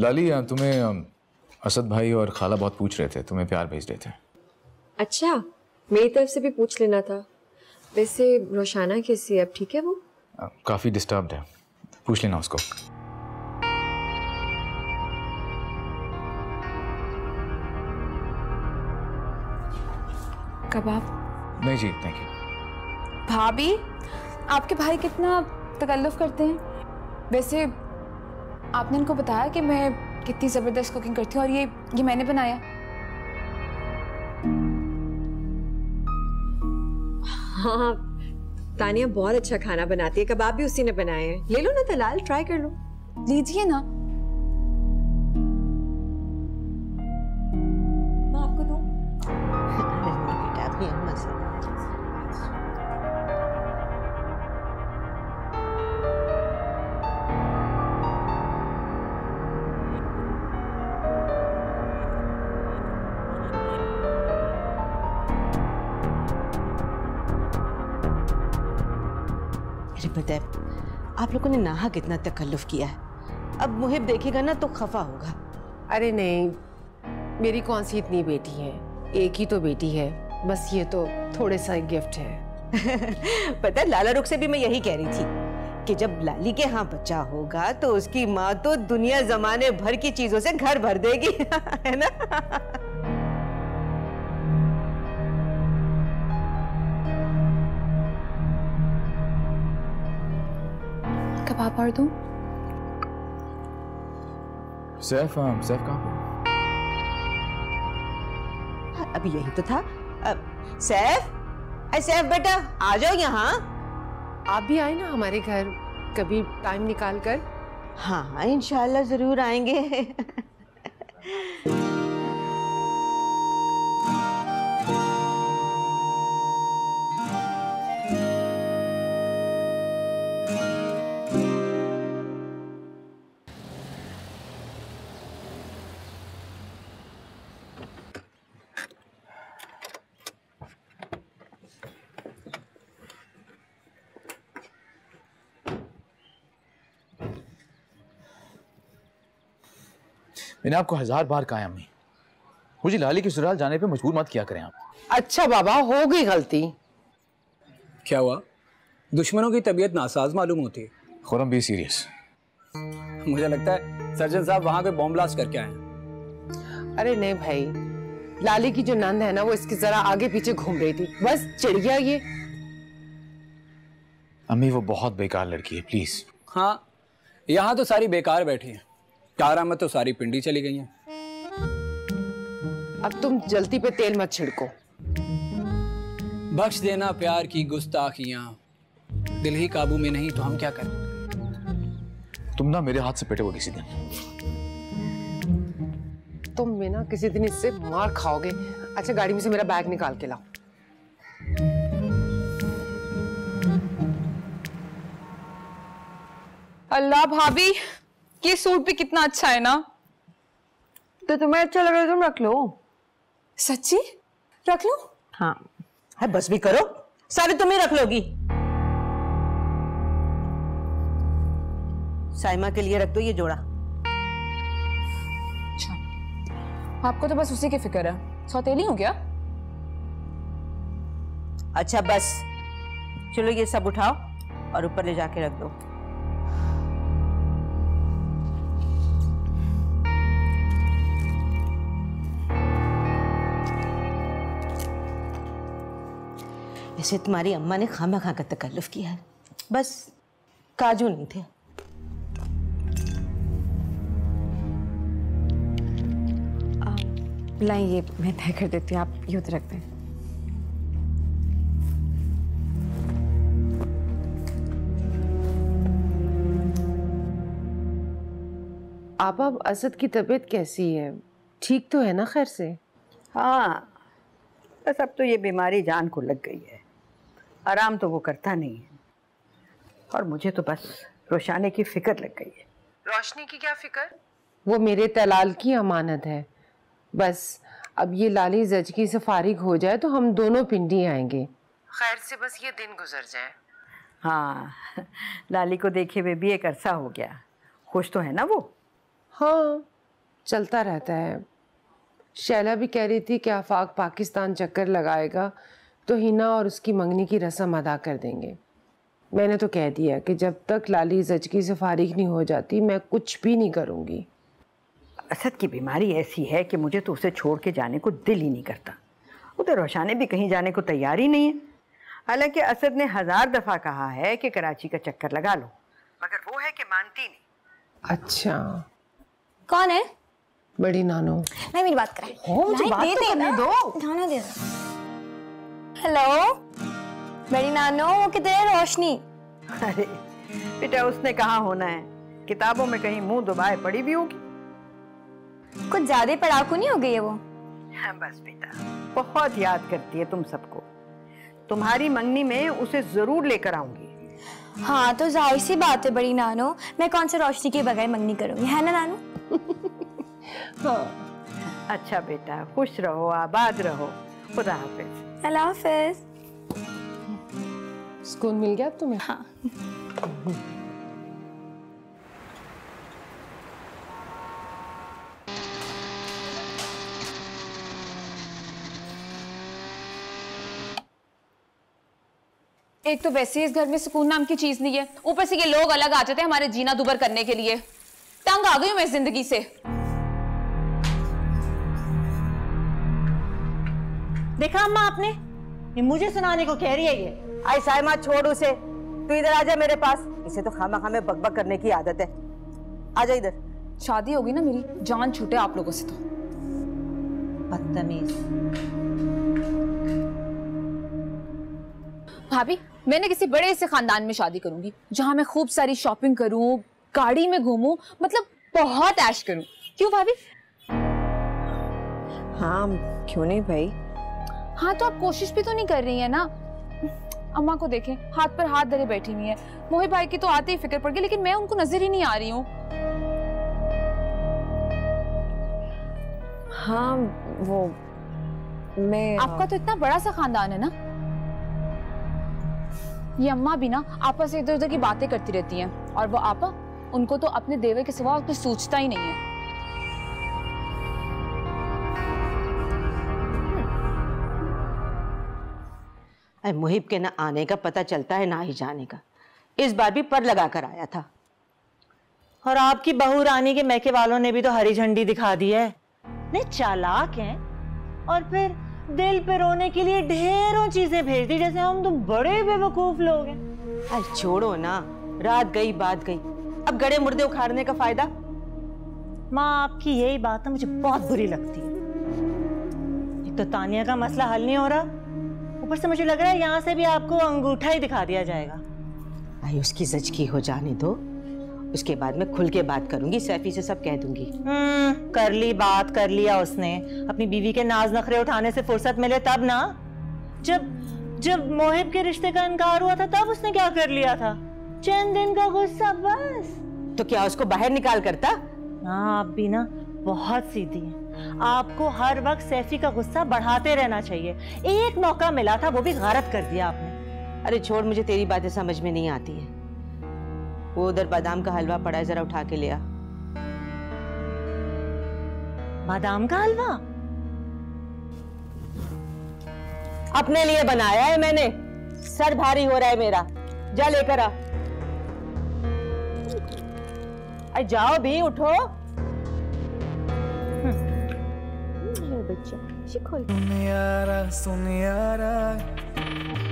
लाली, तुम्हें असद भाई और खाला बहुत पूछ रहे थे, तुम्हें प्यार भेज रहे थे। अच्छा, मेरी तरफ से भी पूछ लेना था। वैसे रोशाना कैसी है अब, ठीक है? वो काफ़ी डिस्टर्ब्ड है, पूछ लेना उसको। कबाब? नहीं जी, थैंक यू। भाभी, आपके भाई कितना तकल्लुफ करते हैं। वैसे आपने उनको बताया कि मैं कितनी ज़बरदस्त कुकिंग करती हूँ और ये मैंने बनाया? हाँ, तानिया बहुत अच्छा खाना बनाती है, कबाब भी उसी ने बनाए हैं। ले लो ना तलाल, ट्राई कर लो। लीजिए ना, मैं आपको दूँ। आप लोगों ने नाहा कितना तकल्लुफ किया है, अब मुहिब देखेगा ना तो खफा होगा। अरे नहीं, मेरी कौन सी इतनी बेटी है, एक ही तो बेटी है, बस ये तो थोड़े सा गिफ्ट है। पता है, लाला रुख से भी मैं यही कह रही थी कि जब लाली के यहाँ बच्चा होगा तो उसकी माँ तो दुनिया जमाने भर की चीजों से घर भर देगी। है ना? कबाब और दूं? सैफ कहाँ पे? अभी यही तो था। सैफ, अरे सैफ बेटा, आ जाओ यहाँ। आप भी आए ना हमारे घर कभी टाइम निकाल कर। हाँ, इंशाल्लाह जरूर आएंगे। मैंने आपको 1000 बार कहा है अम्मी, मुझे लाली के ससुराल जाने पे मजबूर मत किया करें आप। अच्छा बाबा, हो गई गलती। क्या हुआ? दुश्मनों की तबीयत नासाज मालूम होती है। खुरम भी सीरियस। मुझे लगता है सर्जन साहब वहाँ पे बॉम्ब ब्लास्ट करके आए हैं। अरे नहीं भाई, लाली की जो नंद है ना, वो इसके जरा आगे पीछे घूम रही थी, बस चिड़ गया ये। अम्मी, वो बहुत बेकार लड़की है, प्लीज। हाँ, यहाँ तो सारी बेकार बैठी है, कारा में तो सारी पिंडी चली गई हैं। अब तुम जल्दी पे तेल मत छिड़को। बख्श देना प्यार की गुस्ताखियां, दिल ही काबू में नहीं तो हम क्या करें। तुम ना मेरे हाथ से पिटोगे किसी दिन। तुम में ना किसी दिन इससे मार खाओगे। अच्छा, गाड़ी में से मेरा बैग निकाल के लाओ। अल्लाह, भाभी ये सूट भी कितना अच्छा है ना। तो तुम्हें अच्छा लग रहा है, तुम रख लो। सच्ची रख लो? हाँ, है बस भी करो, सारे तुम ही रख लोगी। साइमा के लिए रख दो ये जोड़ा। अच्छा, आपको तो बस उसी की फिक्र है, सौतेली हो गया। अच्छा बस, चलो ये सब उठाओ और ऊपर ले जाके रख दो। वैसे तुम्हारी अम्मा ने खामखा का तकल्लुफ किया है, बस काजू नहीं थे। लाएं, ये मैं तय कर देती हूँ, आप युद्ध रख दें। आप अब असद की तबीयत कैसी है? ठीक तो है ना खैर से? हाँ, बस अब तो ये बीमारी जान को लग गई है, आराम तो वो करता नहीं है। और मुझे तो बस रोशाने की फिक्र लग गई है। रोशनी की क्या फिक्र? वो मेरे तलाल की अमानत है। बस अब ये लाली जज की से फारिग हो जाए तो हम दोनों पिंडी आएंगे। खैर से बस ये दिन गुजर जाए। हाँ, लाली को देखे हुए भी एक अरसा हो गया, खुश तो है ना वो? हाँ चलता रहता है। शैला भी कह रही थी कि आफाक पाकिस्तान चक्कर लगाएगा तो हिना और उसकी मंगनी की रस्म अदा कर देंगे। मैंने तो कह दिया कि जब तक लाली जचकी से फारिग नहीं हो जाती मैं कुछ भी नहीं करूँगी। असद की बीमारी ऐसी है कि मुझे तो उसे छोड़ के जाने को दिल ही नहीं करता। उधर रोशाने भी कहीं जाने को तैयार ही नहीं है। हालांकि असद ने 1000 दफ़ा कहा है कि कराची का चक्कर लगा लो, मगर वो है कि मानती नहीं। अच्छा कौन है? बड़ी नानो। नहीं मेरी बात कराएं। मुझे बात तो करने दो। नानो दे दो। हेलो बड़ी नानो, वो किधर है रोशनी? अरे बेटा उसने कहाँ होना है, किताबों में कहीं मुंह दुबाए पड़ी भी होगी। कुछ ज्यादा पढ़ाकू नहीं हो गई है वो? हाँ बस बेटा बहुत याद करती है तुम सबको। तुम्हारी मंगनी में उसे जरूर लेकर आऊंगी। हाँ तो जाहिर सी बात है बड़ी नानो, मैं कौन से रोशनी के बगैर मंगनी करूंगी, है ना नानो? हाँ। अच्छा बेटा खुश रहो, आबाद रहो, खुदा हाफिज। अल्लाह हाफिज। सुकून मिल गया तुम्हें? हाँ। एक तो वैसे ही इस घर में सुकून नाम की चीज नहीं है, ऊपर से ये लोग अलग आ जाते हैं हमारे जीना दुबर करने के लिए। तंग आ गई हूँ मैं इस जिंदगी से। देखा अम्मा आपने, ये मुझे सुनाने को कह रही है ये। आई सायमा छोड़ उसे, तू इधर आजा मेरे पास। इसे तो खामा खामे बकबक करने की आदत है। आजा इधर। शादी होगी ना मेरी, जान छूटे आप लोगों से तो। बदतमीज। भाभी मैंने किसी बड़े से खानदान में शादी करूंगी जहाँ मैं खूब सारी शॉपिंग करूँ, गाड़ी में घूमूं, मतलब बहुत ऐश करूँ। क्यों भाभी? हाँ क्यों नहीं भाई। हाँ तो आप कोशिश भी तो नहीं कर रही है ना। अम्मा को देखें हाथ पर हाथ धरे बैठी हुई है। मोहित भाई की तो आते ही फिक्र पड़ गई, लेकिन मैं उनको नजर ही नहीं आ रही हूँ। हाँ वो मैं आपका तो इतना बड़ा सा खानदान है ना, ये अम्मा भी ना आपस में इधर उधर की बातें करती रहती हैं। और वो आपा, उनको तो अपने देवर के सिवा और कुछ सोचता ही नहीं है। मुहिब के ना आने का पता चलता है ना ही जाने का। इस बार भी पर लगा कर आया था। और आपकी बहू रानी के मैके वालों ने भी तो हरी झंडी दिखा दी है। नहीं चालाक हैं, और फिर दिल पे रोने के लिए ढेरों चीजें भेज दी जैसे हम तुम बड़े बेवकूफ लोग हैं। अरे छोड़ो ना, रात गई बात गई, अब गड़े मुर्दे उखाड़ने का फायदा। माँ आपकी यही बात ना मुझे बहुत बुरी लगती है। एक तो तानिया का मसला हल नहीं हो रहा, ऊपर से मुझे लग रहा है यहाँ से भी आपको अंगूठा ही दिखा दिया जाएगा। भाई उसकी जचकी हो जाने दो, उसके बाद मैं खुल के बात करूंगी, सैफी से सब कह दूंगी। कर ली बात, कर लिया उसने। अपनी बीवी के नाज नखरे उठाने से फुर्सत मिले तब ना। जब मोहिब के रिश्ते का इनकार हुआ था तब उसने क्या कर लिया था? चंद दिन का गुस्सा बस। तो क्या उसको बाहर निकाल करता? हाँ आप भी ना बहुत सीधी है। आपको हर वक्त सैफी का गुस्सा बढ़ाते रहना चाहिए। एक मौका मिला था वो भी गलत कर दिया आपने। अरे छोड़, मुझे तेरी बातें समझ में नहीं आती है। वो उधर बादाम का हलवा पड़ा है, जरा उठा के ले आ। बादाम का हलवा अपने लिए बनाया है मैंने। सर भारी हो रहा है मेरा, जा लेकर आ। अरे जाओ भी, उठो। बच्चा शिखोल सुन यारा